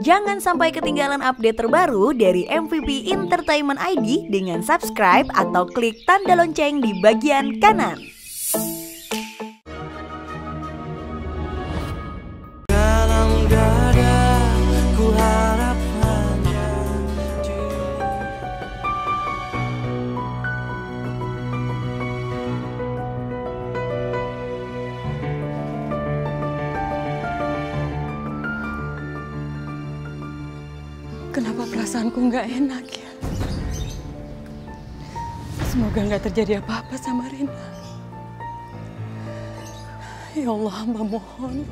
Jangan sampai ketinggalan update terbaru dari MVP Entertainment ID dengan subscribe atau klik tanda lonceng di bagian kanan. Kenapa perasaanku nggak enak ya? Semoga nggak terjadi apa-apa sama Rina. Ya Allah, hamba mohon,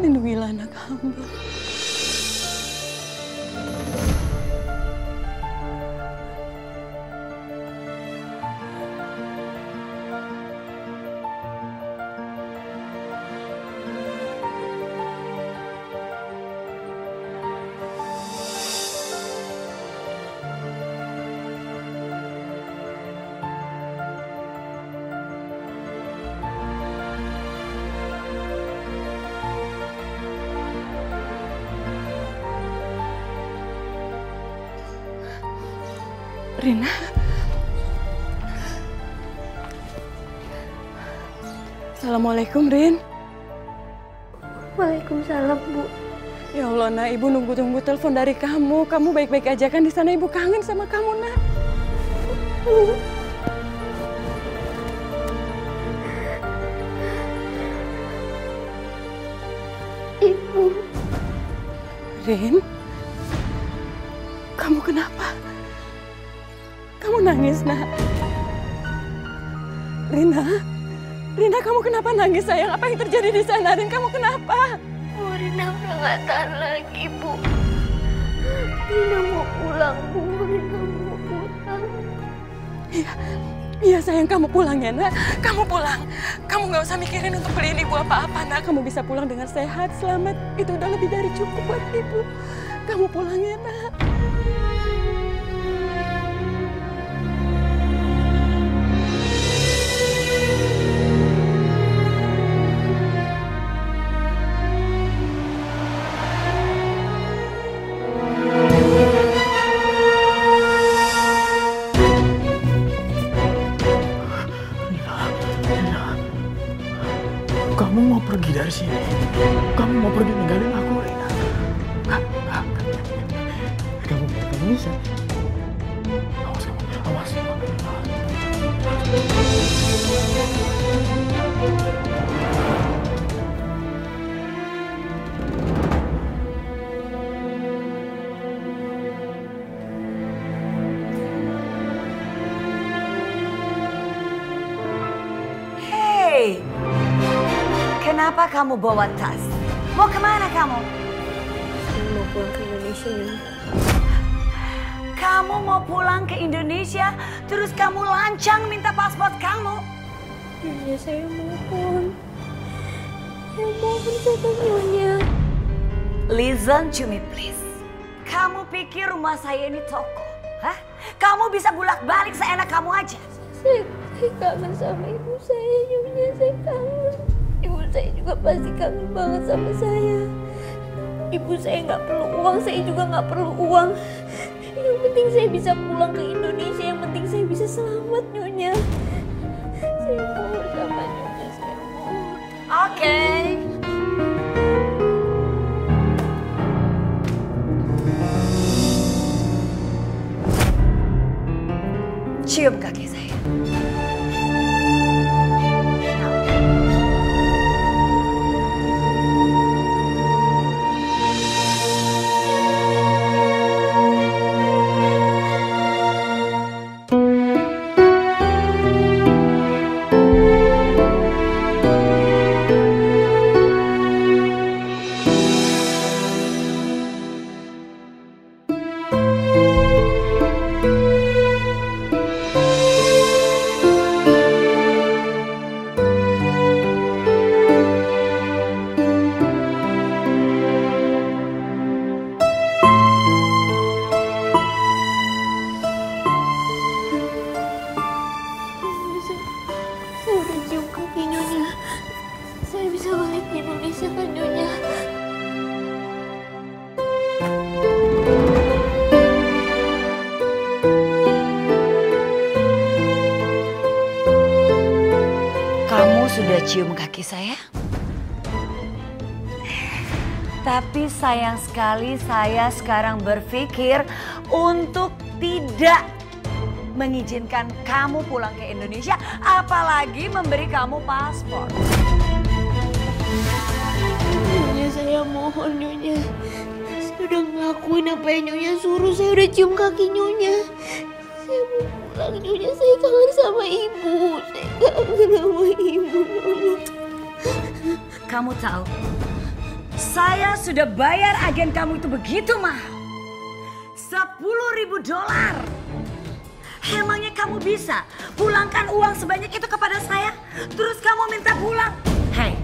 lindungilah anak hamba. Rina, assalamualaikum Rin. Waalaikumsalam Bu. Ya Allah Nak, Ibu nunggu-nunggu telepon dari kamu. Kamu baik-baik aja kan di sana? Ibu kangen sama kamu Nak. Ibu. Rin, kamu kenapa? Kamu nangis, Nak. Rina, kamu kenapa nangis, sayang? Apa yang terjadi di sana, Rin? Kamu kenapa? Bu, Rina udah gak tahan lagi, Bu. Rina mau pulang, Bu. Rina mau pulang. Iya, sayang. Kamu pulang ya, Nak. Kamu pulang. Kamu gak usah mikirin untuk beliin Ibu apa-apa, Nak. Kamu bisa pulang dengan sehat, selamat. Itu udah lebih dari cukup buat Ibu. Kamu pulang ya, Nak. Kamu mau pergi dari sini? Kamu mau pergi ninggalin aku, Rina? Kamu nggak bisa. Awas kamu, awas. Kenapa kamu bawa tas? Mau kemana kamu? Mau pulang ke Indonesia, ya. Kamu mau pulang ke Indonesia, terus kamu lancang minta paspor kamu? Nyonya, saya mohon. Saya mohon sama Nyonya. Listen to me, please. Kamu pikir rumah saya ini toko? Hah? Kamu bisa bolak-balik seenak kamu aja? Saya kangen sama ibu saya, Nyonya. Saya kangen. Ibu saya juga pasti kangen banget sama saya. Ibu saya nggak perlu uang, saya juga nggak perlu uang. Yang penting saya bisa pulang ke Indonesia, yang penting saya bisa selamat, Nyonya. Saya mau sama Nyonya, saya mau. Oke. Cium kaki saya. cium kaki saya? Tapi sayang sekali saya sekarang berpikir untuk tidak mengizinkan kamu pulang ke Indonesia, apalagi memberi kamu paspor. Nyonya, saya mohon Nyonya. Saya udah ngelakuin apa yang Nyonya suruh, saya udah cium kaki Nyonya. Saya mau pulang Nyonya, saya kangen sama ibu. Saya kangen sama ibu. Kamu tahu? Saya sudah bayar agen kamu itu begitu mahal. $10.000. Emangnya kamu bisa pulangkan uang sebanyak itu kepada saya? Terus kamu minta pulang? Hei,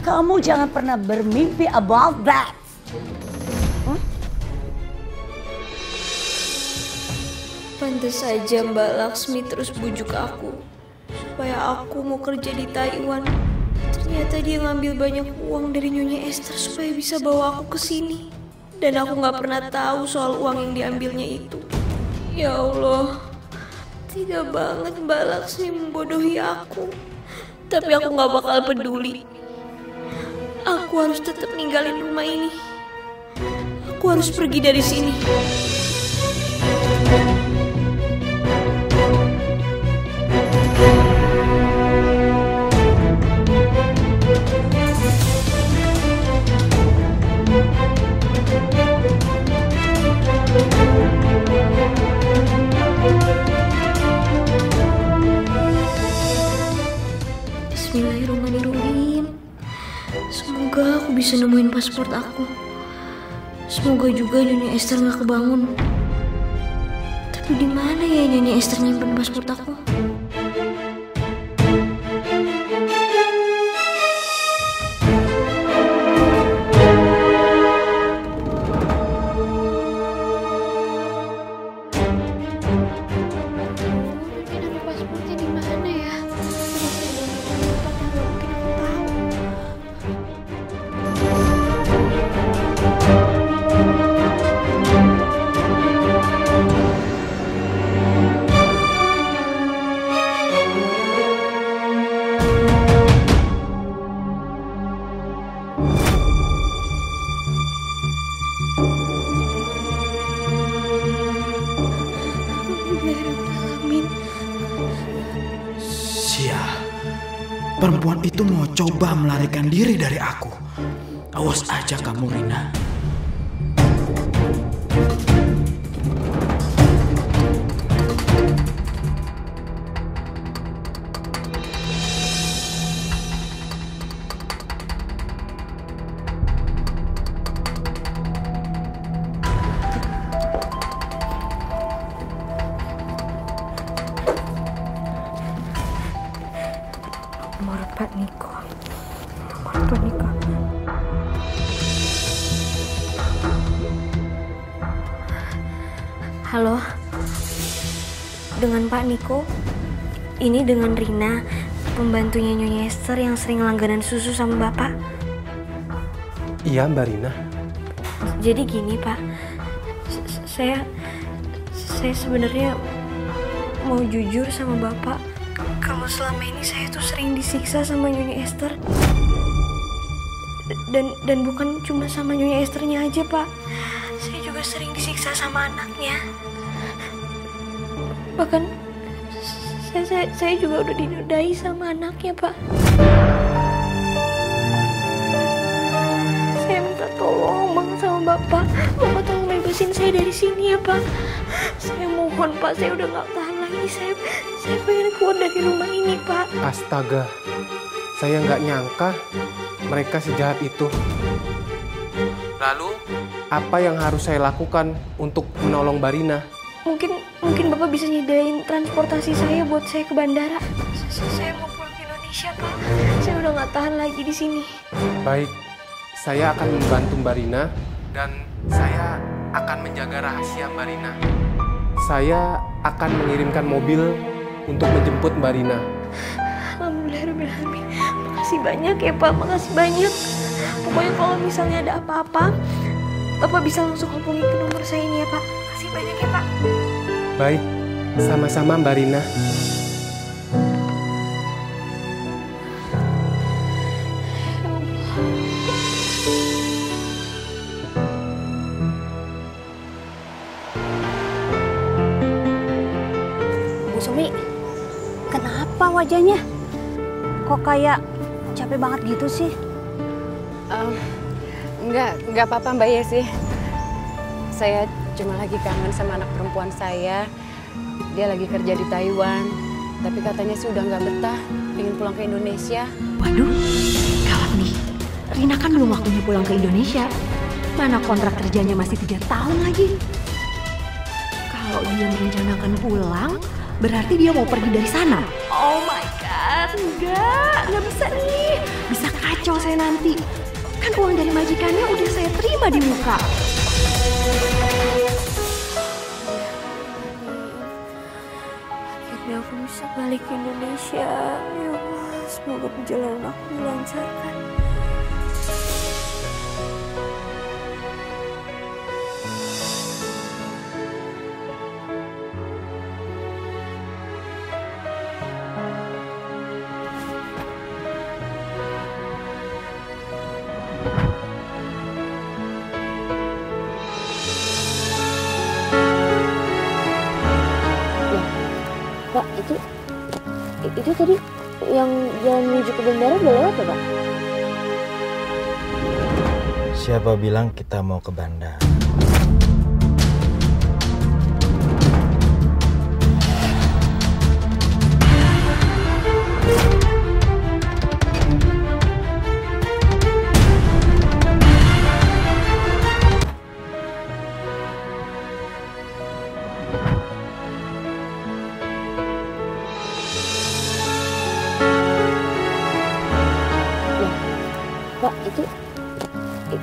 kamu jangan pernah bermimpi about that. Pantes saja Mbak Lasmi terus bujuk aku supaya aku mau kerja di Taiwan. Ternyata dia ngambil banyak uang dari Nyonya Esther supaya bisa bawa aku ke sini. Dan aku gak pernah tahu soal uang yang diambilnya itu. Ya Allah, tega banget Mbak Lasmi membodohi aku. Tapi aku gak bakal peduli. Aku harus tetap ninggalin rumah ini. Aku harus pergi dari sini. Bismillahirrahmanirrahim. Semoga aku bisa nemuin paspor aku. Semoga juga Nyonya Esther nggak kebangun. Tapi di mana ya Nyonya Esther nyimpen paspor aku? Perempuan itu mau coba melarikan diri dari aku. Awas aja kamu, Rina. Niko. Halo, dengan Pak Niko. Ini dengan Rina, pembantunya Nyonya Esther yang sering langganan susu sama Bapak. Iya, Mbak Rina. Jadi gini, Pak. Saya sebenarnya mau jujur sama Bapak. Kalau selama ini saya tuh sering disiksa sama Nyonya Esther. Dan bukan cuma sama Nyonya Esthernya aja, Pak. Saya juga sering disiksa sama anaknya. Bahkan saya juga udah dinodai sama anaknya, Pak. Saya minta tolong banget sama Bapak. Bapak tolong bebasin saya dari sini ya, Pak. Saya mohon, Pak. Saya udah gak tahan lagi. Saya pengen keluar dari rumah ini, Pak. Astaga. Saya nggak nyangka mereka sejahat itu. Lalu, apa yang harus saya lakukan untuk menolong Mbak Rina? Mungkin Bapak bisa nyediain transportasi saya buat saya ke bandara. Saya mau pulang ke Indonesia, Pak. Saya udah nggak tahan lagi di sini. Baik, saya akan membantu Mbak Rina dan saya akan menjaga rahasia Mbak Rina. Saya akan mengirimkan mobil untuk menjemput Mbak Rina. Alhamdulillahirrahmanirrahim. Makasih banyak ya, Pak. Makasih banyak. Pokoknya kalau misalnya ada apa-apa, Bapak bisa langsung hubungi ke nomor saya ini ya, Pak. Makasih banyak ya, Pak. Baik. Sama-sama Mbak Rina. Sumi, kenapa wajahnya? Kok kayak capek banget gitu sih? Enggak apa-apa Mbak Yesi. Saya cuma lagi kangen sama anak perempuan saya. Dia lagi kerja di Taiwan. Tapi katanya sih udah nggak betah, pengen pulang ke Indonesia. Waduh, gawat nih. Rina kan belum waktunya pulang ke Indonesia. Mana kontrak kerjanya masih 3 tahun lagi. Kalau dia merencanakan pulang, berarti dia mau pergi dari sana. Oh my God, enggak bisa nih. Bisa kacau saya nanti. Kan uang dari majikannya udah saya terima di muka. Akhirnya aku bisa balik ke Indonesia. Ya Allah, semoga perjalanan aku dilancarkan. Itu tadi yang jalan menuju ke bandara udah lewat ya, Pak? Siapa bilang kita mau ke bandara?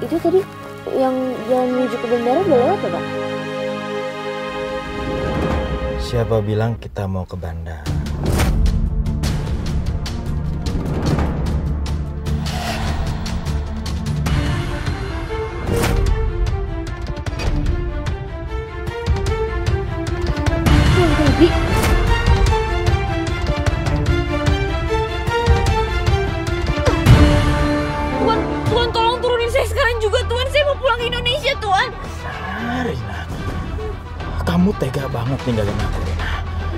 Itu tadi yang jalan menuju ke bandara udah lewat ya, Pak? Siapa bilang kita mau ke bandara? Teddy. Kamu tega banget ninggalin aku, Rina.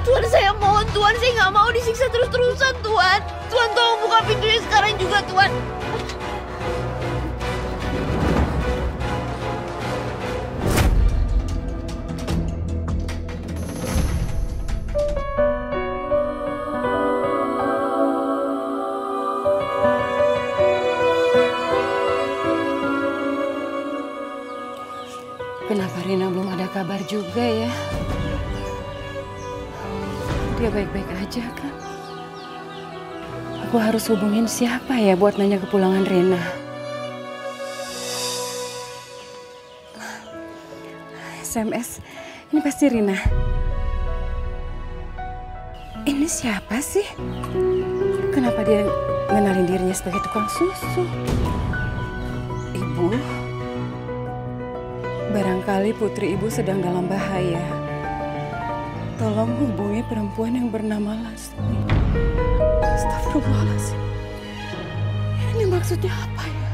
Tuhan, saya mohon, Tuhan, saya nggak mau disiksa terus-terusan, Tuhan. Tuhan, tolong buka pintunya sekarang juga, Tuhan. Kenapa Rina belum ada kabar juga ya? Dia baik-baik aja kan? Aku harus hubungin siapa ya buat nanya kepulangan Rina? SMS, ini pasti Rina. Ini siapa sih? Kenapa dia ngenalin dirinya sebagai tukang susu? Ibu? Barangkali putri ibu sedang dalam bahaya. Tolong hubungi perempuan yang bernama Lasmi. Astagfirullahaladzim. Ini maksudnya apa ya?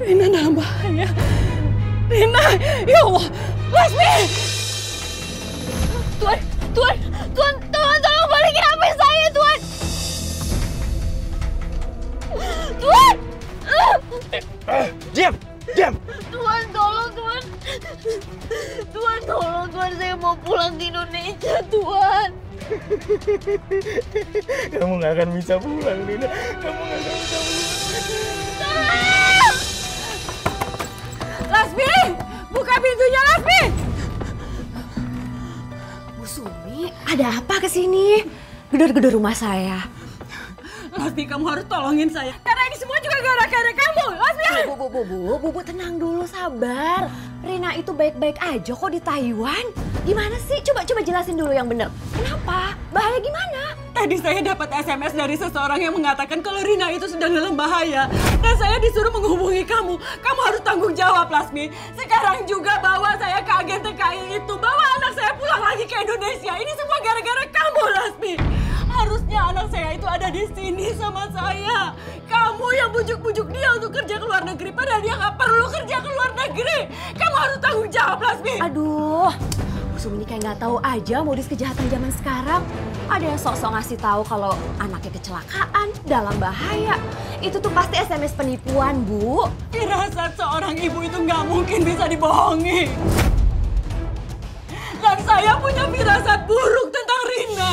Rina dalam bahaya. Rina, ya Allah, Lasmi! Tuhan, tolong balikin HP saya, Tuhan! Tuhan! Diam! Tuhan tolong, Tuhan. Tuhan tolong, Tuhan, saya mau pulang ke Indonesia, Tuhan. Kamu nggak akan bisa pulang, Rina. Kamu nggak akan bisa pulang. Lasmi, buka pintunya, Lasmi. Bu Sumi, ada apa kesini? Gedor-gedor rumah saya. Lasmi, kamu harus tolongin saya. Karena ini semua juga gara-gara kamu, Lasmi. Bu, tenang dulu, sabar. Rina itu baik-baik aja kok di Taiwan. Gimana sih? Coba jelasin dulu yang bener. Kenapa? Bahaya gimana? Tadi saya dapat SMS dari seseorang yang mengatakan kalau Rina itu sedang dalam bahaya. Dan saya disuruh menghubungi kamu. Kamu harus tanggung jawab, Lasmi. Sekarang juga bawa saya ke agen TKI itu. Bawa anak saya pulang lagi ke Indonesia. Ini semua gara-gara kamu, Lasmi. Harusnya anak saya itu ada di sini sama saya. Kamu yang bujuk-bujuk dia untuk kerja ke luar negeri, padahal dia nggak perlu kerja ke luar negeri. Kamu harus tanggung jawab, Lasmi. Aduh, Sumi ini kayak nggak tahu aja modus kejahatan zaman sekarang. Ada yang sok-sok ngasih tahu kalau anaknya kecelakaan, dalam bahaya. Itu tuh pasti SMS penipuan, Bu. Firasat seorang ibu itu nggak mungkin bisa dibohongi. Dan saya punya firasat buruk tentang Rina.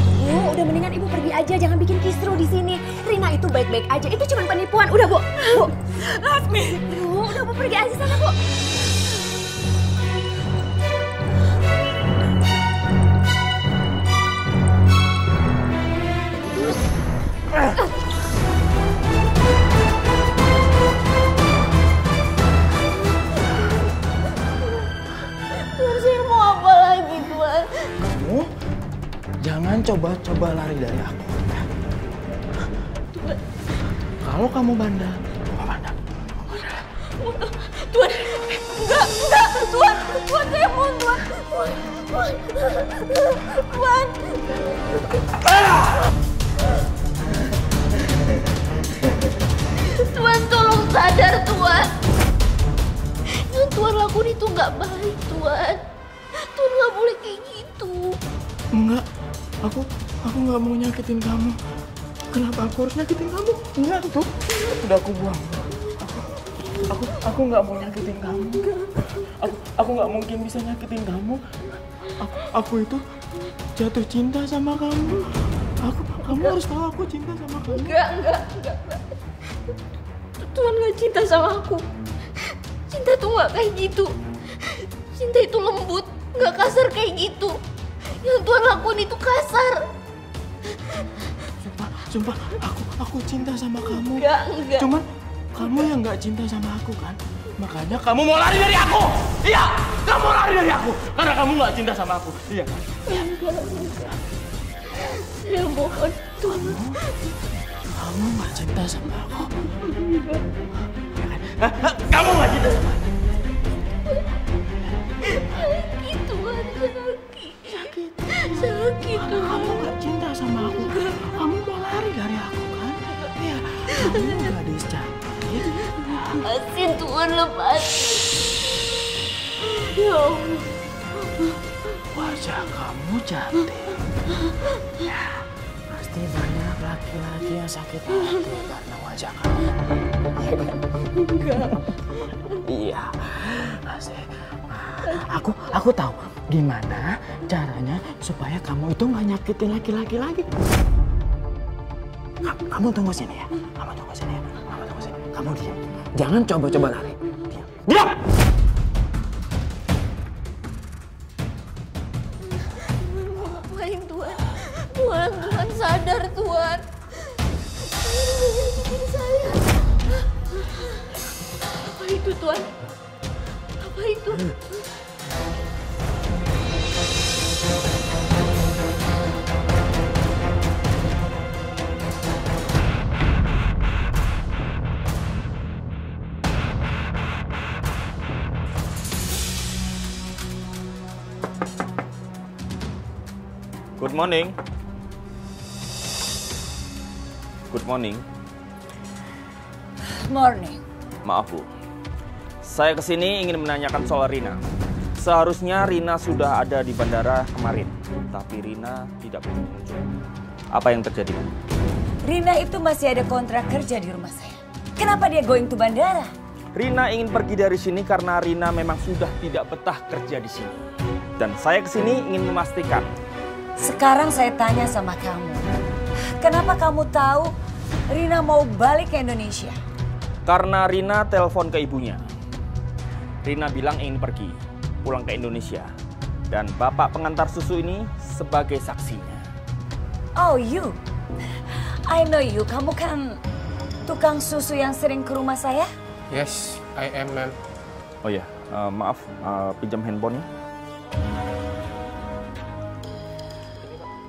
Bu, udah mendingan ibu pergi aja, jangan bikin kisru di sini. Rina itu baik-baik aja, itu cuma penipuan. Udah, Bu. Bu. Lasmi. Bu, udah Bu pergi aja sana, Bu. Nasir mau apa lagi, Tuan? Kamu jangan coba-coba lari dari aku. Ya? Tuan. Kalau kamu bandel, bawa anak. Tuan, enggak, Tuan. Tuan, saya mohon, Tuan. Tuan. Tuan, tolong sadar, Tuan. Yang Tuan lakukan itu nggak baik, Tuan. Tuan nggak boleh kayak gitu. Enggak, aku nggak mau nyakitin kamu. Kenapa aku harus nyakitin kamu? Enggak, tuh. Udah aku buang. Aku nggak mau nyakitin kamu. Aku nggak mungkin bisa nyakitin kamu. Aku itu jatuh cinta sama kamu. Kamu enggak. Harus tahu aku cinta sama kamu. Enggak. Tuan gak cinta sama aku. Cinta tuh gak kayak gitu. Cinta itu lembut, gak kasar kayak gitu. Yang Tuan lakuin itu kasar. Sumpah, aku cinta sama kamu. Enggak. Cuman kamu yang gak cinta sama aku kan. Makanya kamu mau lari dari aku. Iya, kamu lari dari aku. Karena kamu gak cinta sama aku. Iya kan? Enggak. Saya mohon, Tuan. Kamu nggak cinta sama aku. Kamu nggak cinta sama aku. Sakit, Tuan. Sakit, Tuan. Kamu nggak cinta sama aku. Kamu mau lari dari aku, kan? Iya. Kamu gadis cantik. Lepasin, Tuan. Lepasin. Ya Allah. Wajah kamu cantik. Ya, pasti banyak laki-laki yang sakit hati karena wajah kamu. Enggak. Iya, pasti. Aku tahu gimana caranya supaya kamu itu nggak nyakitin laki-laki lagi. Kamu tunggu sini ya. Kamu tunggu sini. Kamu diam. Jangan coba-coba lari. Diam. Tuan sadar, Tuan. Jangan saya. Apa itu, Tuan? Apa itu? Good morning. Good morning. Morning. Maaf, Bu. Saya kesini ingin menanyakan soal Rina. Seharusnya Rina sudah ada di bandara kemarin, tapi Rina tidak muncul. Apa yang terjadi? Rina itu masih ada kontrak kerja di rumah saya. Kenapa dia going to bandara? Rina ingin pergi dari sini karena Rina memang sudah tidak betah kerja di sini. Dan saya kesini ingin memastikan. Sekarang saya tanya sama kamu. Kenapa kamu tahu Rina mau balik ke Indonesia? Karena Rina telepon ke ibunya. Rina bilang ingin pergi, pulang ke Indonesia. Dan bapak pengantar susu ini sebagai saksinya. Oh, you. I know you. Kamu kan tukang susu yang sering ke rumah saya? Yes, I am, ma'am. Oh ya, maaf, pinjam handphonenya.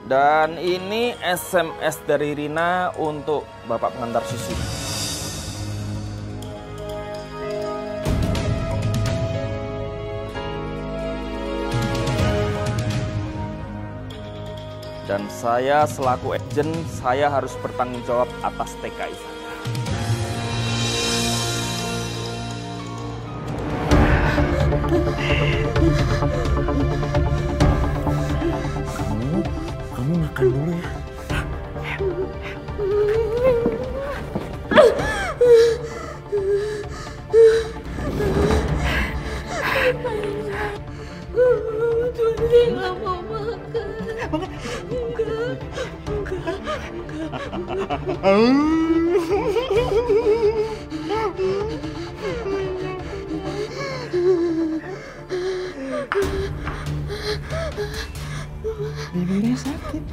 Dan ini SMS dari Rina untuk bapak pengantar susu. Dan saya selaku agen, saya harus bertanggung jawab atas TKI saya. Saya nggak mau makan. Enggak. Bibirnya sakit.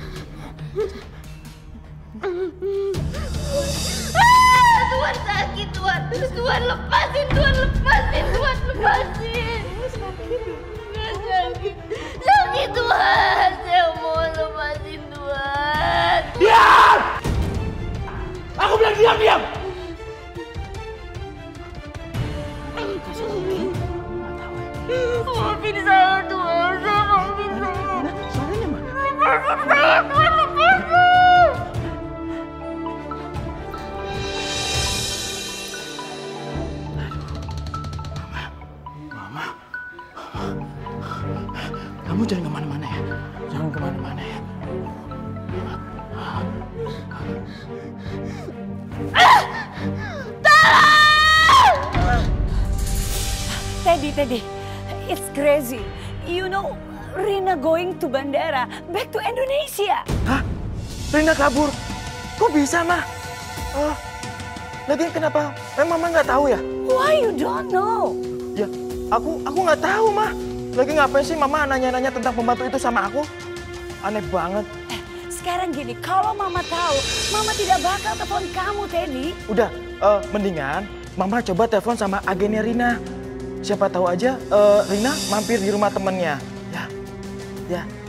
Tuhan sakit, Tuhan. Tuhan lepasin, Tuhan lepasin, Tuhan lepasin. Sakit. Sakit, Tuhan. Saya mau lepasin, Tuhan. Diam! Aku bilang diam, diam! Maafin saya, Tuhan. Saya maafin saya. Suaranya mana? Lepasin saya, Tuhan. Lepasin. Kamu jangan kemana-mana ya, jangan kemana-mana ya. Tolong! Teddy, it's crazy. You know, Rina going to bandara, back to Indonesia. Hah? Rina kabur? Kok bisa, Ma? Lagian kenapa? Mama nggak tahu ya? Why you don't know? Ya, aku nggak tahu, Ma. Lagi ngapain sih Mama nanya-nanya tentang pembantu itu sama aku? Aneh banget. Sekarang gini, kalau Mama tahu, Mama tidak bakal telepon kamu, Teddy. Udah, mendingan Mama coba telepon sama agennya Rina. Siapa tahu aja Rina mampir di rumah temennya.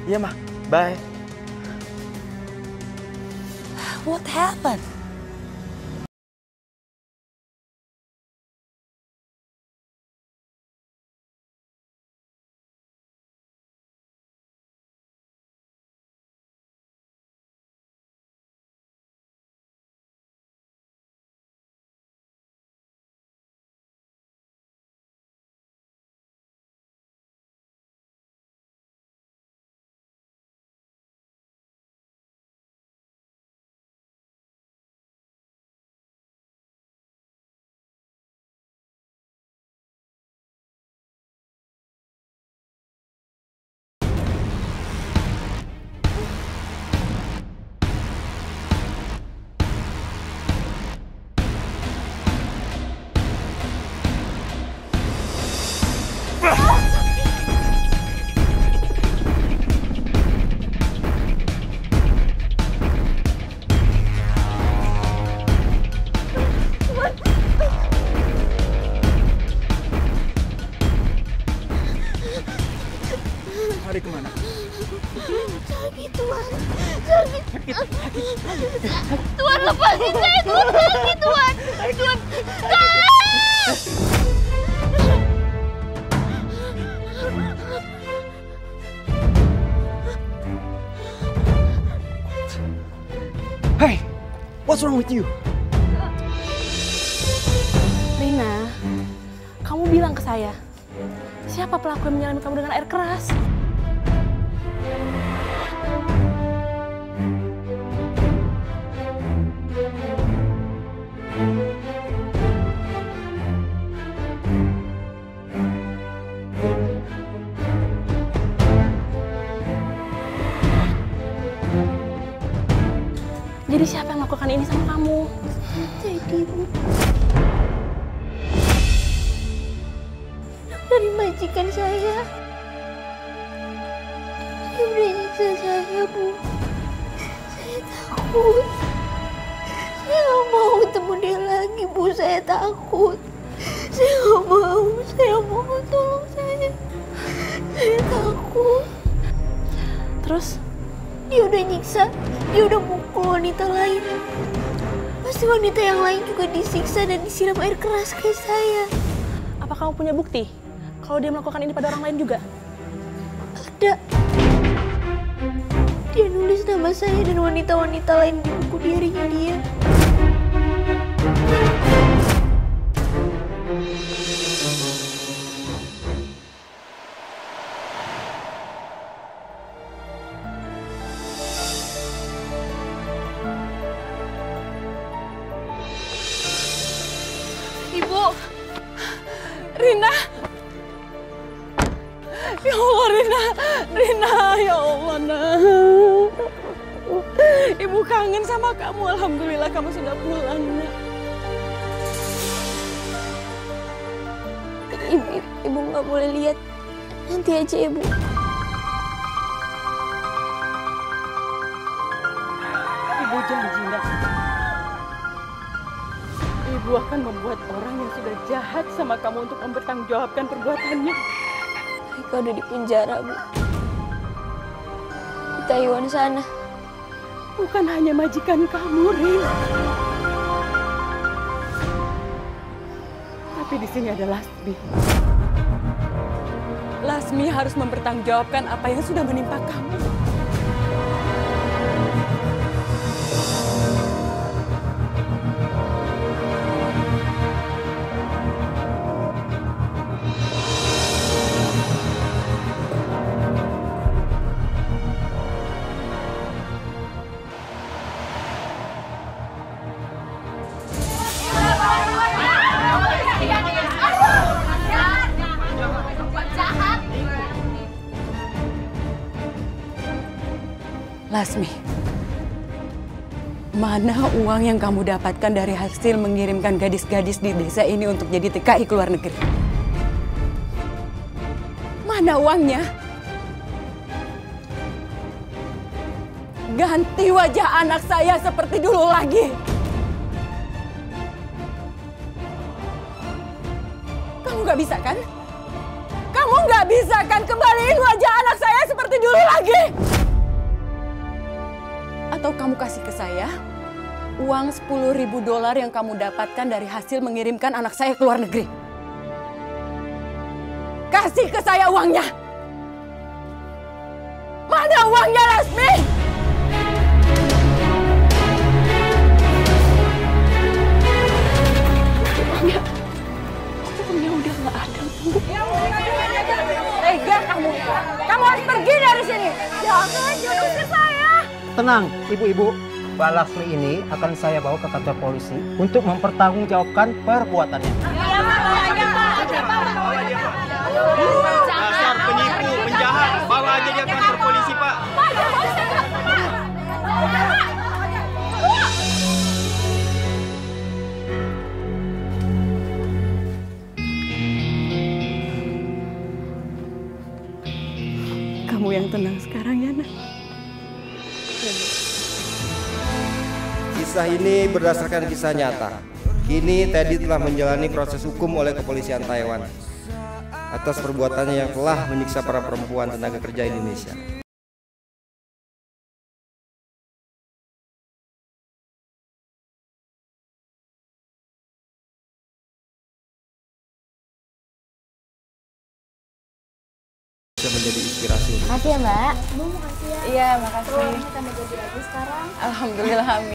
Ya, Ma. Bye. What happened? Tuhan lepasin saya, Tuhan sakit, Tuhan. Tuhan, Tuhan. Hey, what's wrong with you? Rina, kamu bilang ke saya, siapa pelaku yang menyelami kamu dengan air keras? Jadi siapa yang melakukan ini sama kamu? Jadi, dari majikan saya. Dia menyiksa saya, Bu. Saya takut. Saya nggak mau ketemu dia lagi, Bu. Saya takut. Saya nggak mau. Saya mohon tolong saya. Saya takut. Terus? Dia udah nyiksa, dia udah mukul wanita lain. Pasti wanita yang lain juga disiksa dan disiram air keras kayak saya. Apa kamu punya bukti kalau dia melakukan ini pada orang lain juga? Ada. Dia nulis nama saya dan wanita-wanita lain di buku diarinya dia. Rina, ya Allah, Nak. Ibu kangen sama kamu. Alhamdulillah kamu sudah pulang, Nak. Ibu nggak boleh lihat. Nanti aja, Ibu. Ibu janji, Nak. Ibu akan membuat orang yang sudah jahat sama kamu untuk mempertanggungjawabkan perbuatannya. Niko udah di penjara, Bu. Di Taiwan sana. Bukan hanya majikan kamu, Rin. Tapi di sini ada Lasmi. Lasmi harus mempertanggungjawabkan apa yang sudah menimpa kamu. Lasmi, mana uang yang kamu dapatkan dari hasil mengirimkan gadis-gadis di desa ini untuk jadi TKI ke luar negeri? Mana uangnya? Ganti wajah anak saya seperti dulu lagi. Kamu nggak bisa, kan? Kamu nggak bisa, kan? Kembaliin wajah anak saya seperti dulu lagi. Atau kamu kasih ke saya uang $10.000 yang kamu dapatkan dari hasil mengirimkan anak saya ke luar negeri. Kasih ke saya uangnya. Mana uangnya, Lasmi? Uangnya udah nggak ada, Bu. Tega kamu. Kamu harus pergi dari sini. Jangan jauh ke saya. Tenang, ibu-ibu. Mbak Lasmi ini akan saya bawa ke kantor polisi untuk mempertanggungjawabkan perbuatannya. Dasar penipu, penjahat, bawa aja dia ke kantor polisi, Pak. Kamu yang tenang sekarang, ya, Nak. Kisah ini berdasarkan kisah nyata. Kini Teddy telah menjalani proses hukum oleh Kepolisian Taiwan atas perbuatannya yang telah menyiksa para perempuan tenaga kerja Indonesia. Bisa menjadi inspirasi. Makasih ya, Mbak. Iya, makasih. Kita menjadi lagi sekarang. Alhamdulillah, amin.